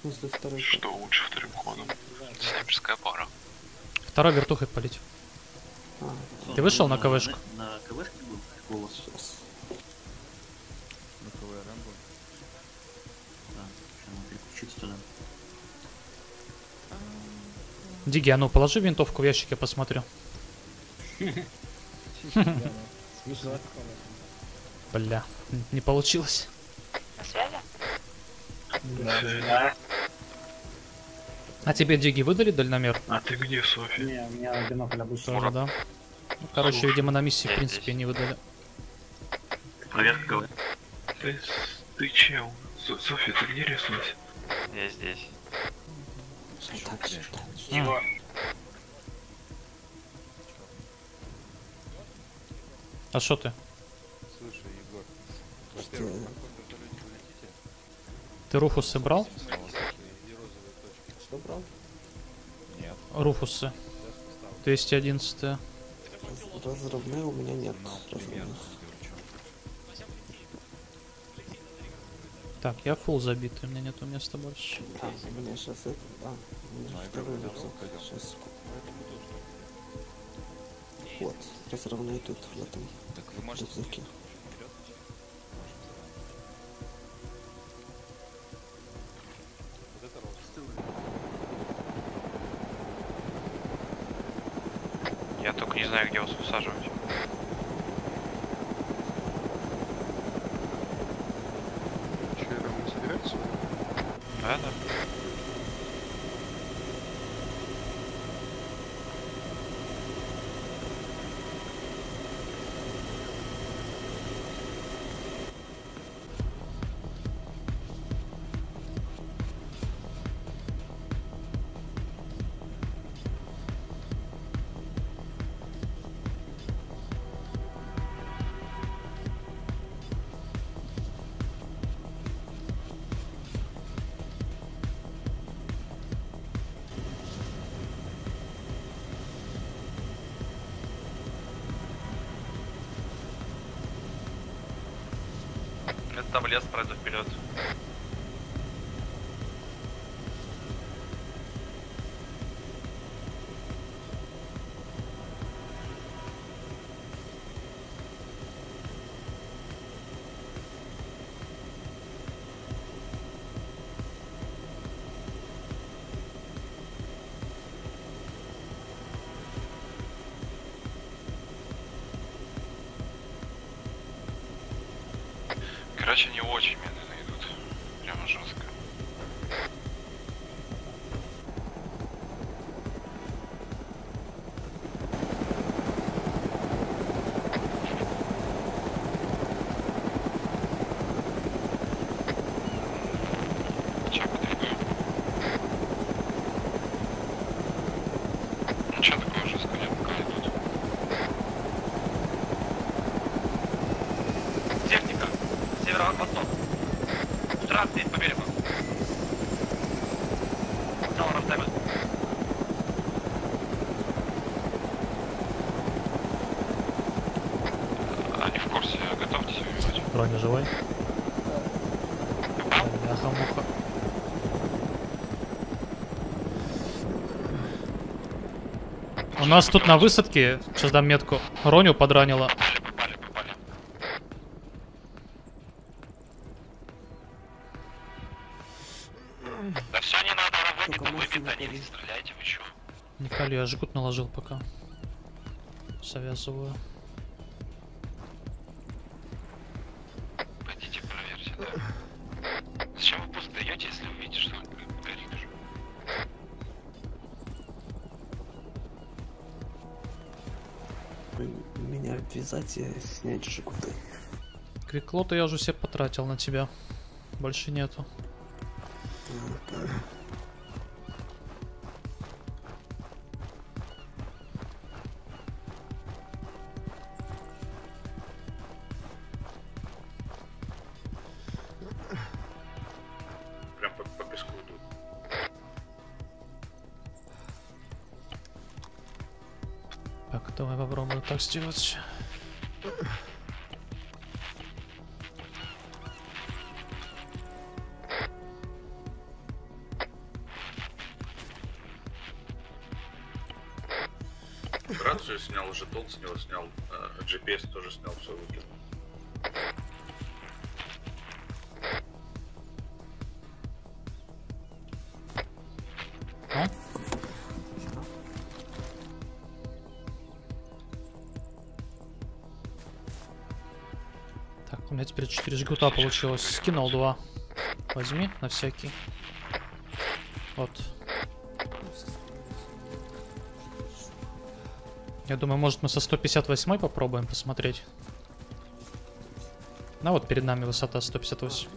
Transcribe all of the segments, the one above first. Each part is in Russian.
В смысле второй? Что лучше вторым ходом? Снайперская пара. Второй вертухой полить. Ты вышел на КВшку? На КВшке был голос. Сейчас. На КВ Рэмбо. Да, сейчас надо переключиться туда. Диги, а ну положи винтовку в ящик, я посмотрю. Бля, не получилось. На связи? Да. А тебе, Диги, выдали дальномер? А ты где, Софи? Не, у меня бинокль обычно. Тоже, да. Ну, короче, видимо, на миссии, в принципе, не выдали. Проверка говорит. Ты чел? Софи, ты где риснулась? Я здесь. Его. А что ты? Слушай, Егор, ты Руфус собрал? Что брал? Нет. Руфусы. 211. Разрывные у меня нет. Так, я фул забитый, у меня нету места больше. Так, у меня сейчас это, да. Сейчас вот, разрывные тут в этом. Так вы можете рюкзаке. Я только не знаю, где вас усаживать. Че, Рома, собирается? Да, да. Там лес, пройду вперед. Короче, не очень медленно идут, прямо жестко. Броня живой? Бляха-муха. У нас тут на высадке, сейчас дам метку, Роню подранила. Попали. Да все, не надо работать, выпито, не стреляйте, вы чё? Николь, я жгут наложил пока. Завязываю. Зачем вы пуст даете, если вы видите, что он горит уже? Меня ввязать и снять жгуты. Квиклота я уже все потратил на тебя. Больше нету. Так, давай попробуем так сделать. Рацию снял, жетон снял, GPS тоже снял, все выкинул. Так, у меня теперь 4 жгута получилось. Скинул 2. Возьми на всякий. Вот. Я думаю, может, мы со 158 попробуем посмотреть. На, вот перед нами высота 158.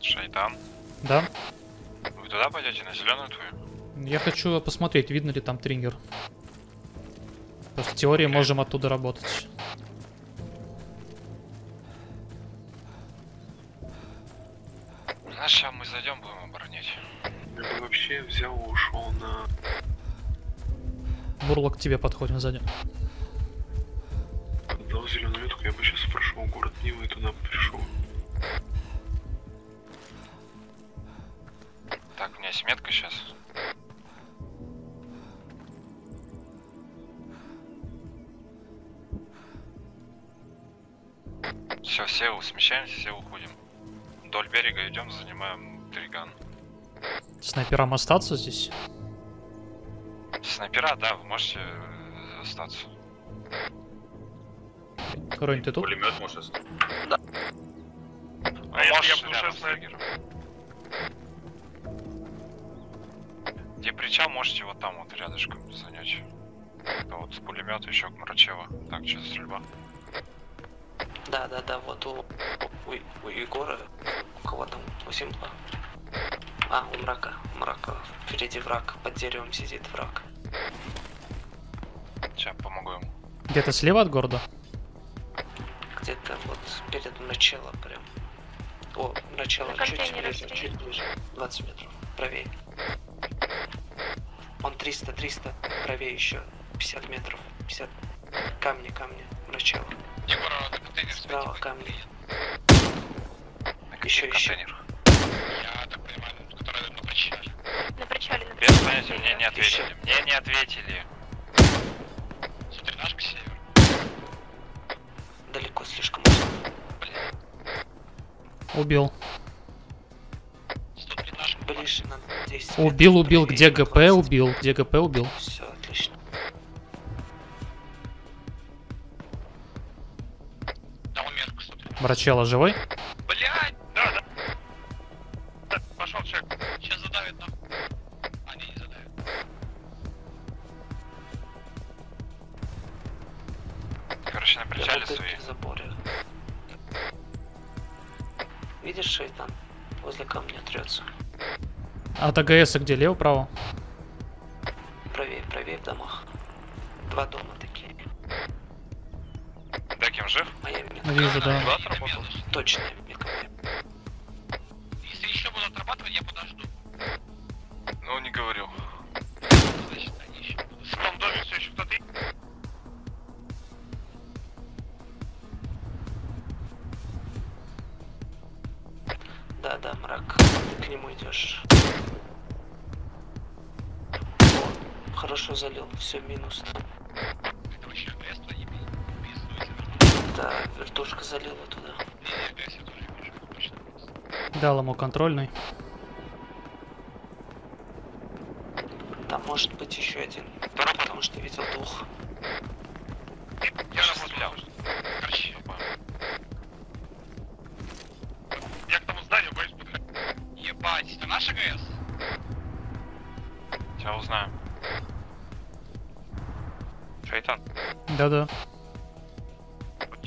Шайтан. Да. Вы туда пойдете, на зеленую твою? Я хочу посмотреть, видно ли там триггер. В теории можем оттуда работать. Знаешь, сейчас мы зайдем, будем оборонять. Я вообще взял и ушел на... Бурлок, к тебе подходим сзади. Дал зеленую ветку, я бы сейчас прошел город Нива и туда пришел. Так, у меня есть метка сейчас. Все, все смещаемся, все уходим. Вдоль берега идем, занимаем триган. Снайперам остаться здесь? Снайпера, да, вы можете остаться. Король, ты тут? Пулемет может остаться. Да. А может, я уже снайпер. Где причал, можете вот там вот рядышком занять. Это вот с пулемета еще к Мрачево. Так, сейчас стрельба. Да, вот у Егора, у кого там, у Симпла. А, у Мрака, впереди враг, под деревом сидит враг. Сейчас помогу ему. Где-то слева от города? Где-то вот перед началом прям. О, начало чуть ближе, 20 метров, правее. Он 300, правее еще, 50 метров, 50. Камни, начало. Справа камни. Еще. Я так понимаю, который на причале. Без понятия, мне не ответили. Еще. Мне не ответили. Смотри, наш к северу. Далеко слишком. Убил. Ближе на 10. Убил. Где ГП убил? Все, отлично. Мрачело живой? Блять, да. Пошел человек. Сейчас задавит, но... Они не задавят. Короче, на причале свои. Видишь, шайтан? Возле камня трется. От АГСа где? Лево, право? Правее в домах. 2 дома такие. Да, кем жив? Вижу, да. Точно. Если еще будут отрабатывать, я подожду. Ну, не говорил. Значит, они еще будут. В том доме все еще кто-то. Да, Мрак. Ты к нему идешь. О, хорошо залил. Все, минус. Да, вертушка залила туда. Дал ему контрольный. Там может быть еще один. Потому что видел двух. Я расстрелял. Я к тому зданию боюсь подходить. Ебать, это наш АГС? Сейчас узнаем. Шайтан. Да.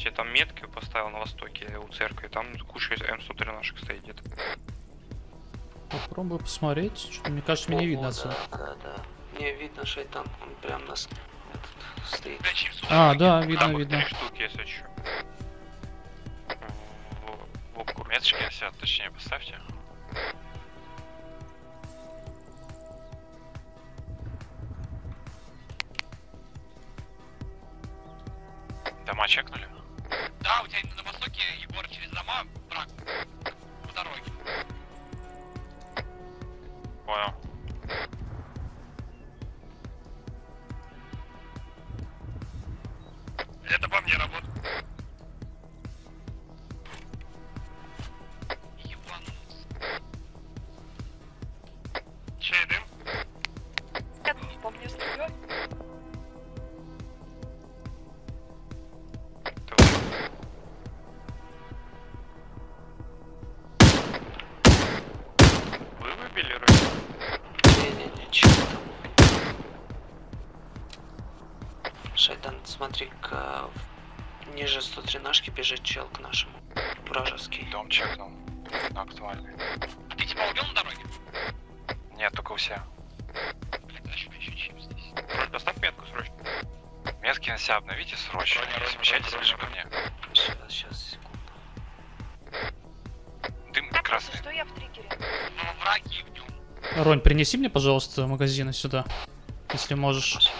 Я там метки поставил на востоке у церкви, там куча М103 наших стоит где-то. Попробую посмотреть, что-то мне кажется, мне не видно отсюда. Да, не видно, шайтан, он прям нас стоит. Да, видно. Там 3 штуки, если что. В обку меточки, точнее, поставьте. Дома чекнули? Да, у тебя на востоке, Егор, через дома брак. По дороге. Понял. Это по мне работа. Ебануться. Чей дым? Как не помню, студио. Вы выбили руки? Не-не-не, чего там? Шайтан, смотри-ка, ниже 113-шки бежит чел к нашему. Вражеский. Дом чекнул. Актуальный. А ты типа убил на дороге? Нет, только у себя. Блин, зачем еще чип здесь? Срочно, доставь метку, срочно. Метки на себя обновите срочно. Не смещайтесь ближе ко мне. Сейчас, секунду. Дым красный. Что я в триггере? Враги в нем. Ронь, принеси мне, пожалуйста, магазины сюда. Если можешь.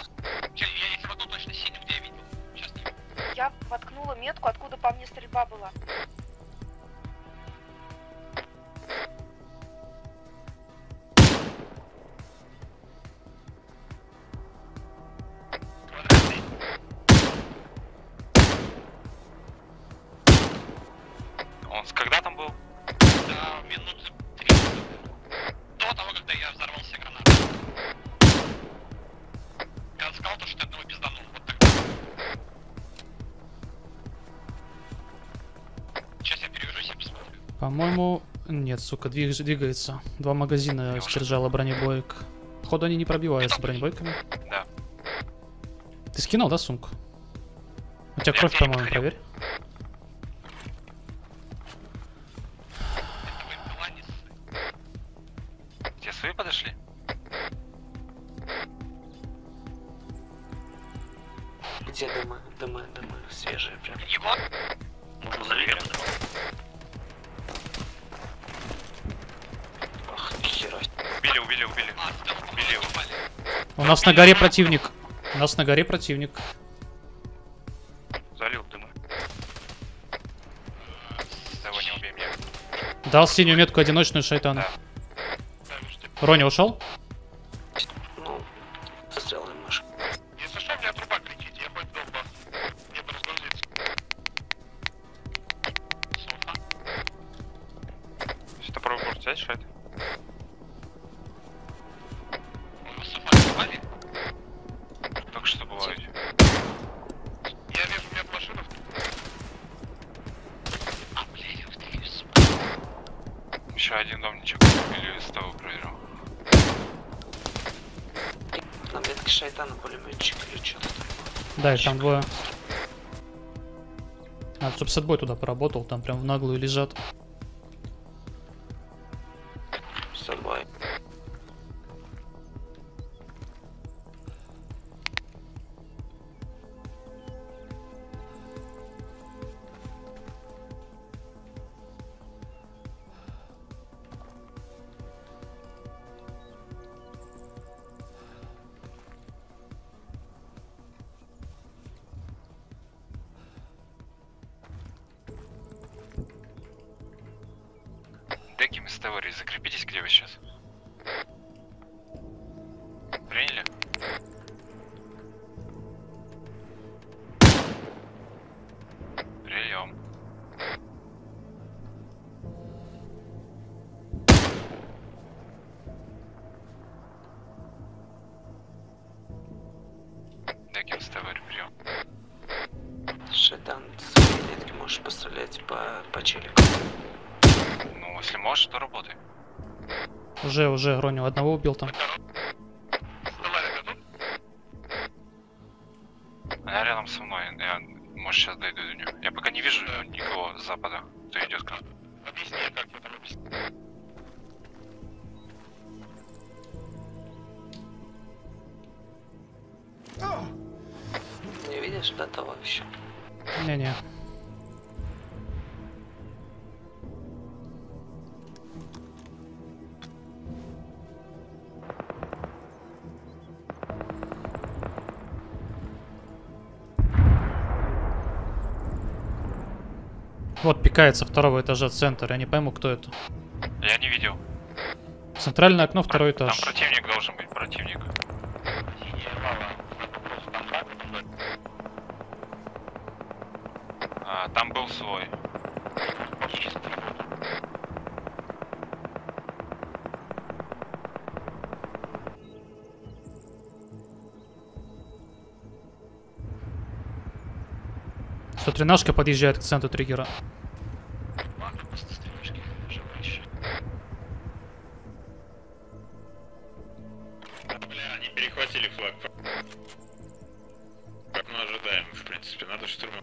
Я их воду точно сидел, где я видел. Сейчас не... Я воткнула метку, откуда по мне стрельба была. Он когда там был? Да, минут 3. До того, когда я взорвал все гранаты. Я сказал, что ты одного пизданул. Вот так. Сейчас я перевяжусь и посмотрю. По-моему... Нет, сука, двигается. Два магазина сдержало бронебоек. Походу они не пробиваются бронебойками. Да. Ты скинул, да, сумку? У тебя кровь, по-моему, проверь. Вы подошли? Где дома? Дома. Свежие прям. Его? Можно завернуть. Ах, хера. Убили. Убили его. У нас на горе противник. Залил дыма. Давай, не убей меня. Дал синюю метку одиночную шайтану. Да. Роня ушел? Ну, застрял немножко. Если что, у меня труба кричит, я хоть долго. Мне бы разгрузиться. Софа. Что, пробуй может взять, что это? Вы софа снимали? Только что бывает. Я вижу, у меня машина. А, блин, в три сумма. Еще один домничек или из того проверил. На метке шайтана пулеметчик или что-то такое. Да, и там двое. Надо, чтобы с отбой туда поработал, там прям в наглую лежат. С отбой. Деки, вместо теории, закрепитесь, где вы сейчас. Приняли? Прием. Деки, вместо теории, прием. Шайтан, ты можешь пострелять по челику. Ну, если можешь, то работай. Уже, Роню одного убил там. Она рядом со мной, я, может, сейчас дойду до нее. Я пока не вижу никого с запада, кто идет к нам. Объясни, как я там объясню. Не видишь до того еще? Не-не. Вот пикается второго этажа центр. Я не пойму, кто это. Я не видел. Центральное окно, второй этаж. Там противник должен быть, противник. А, там был свой. Тринашка подъезжает к центру триггера. Бля, они перехватили флаг. Как мы ожидаем, в принципе, надо штурмовать.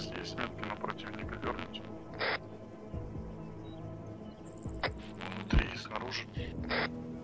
Здесь нет, но противника вернуть. Внутри и снаружи.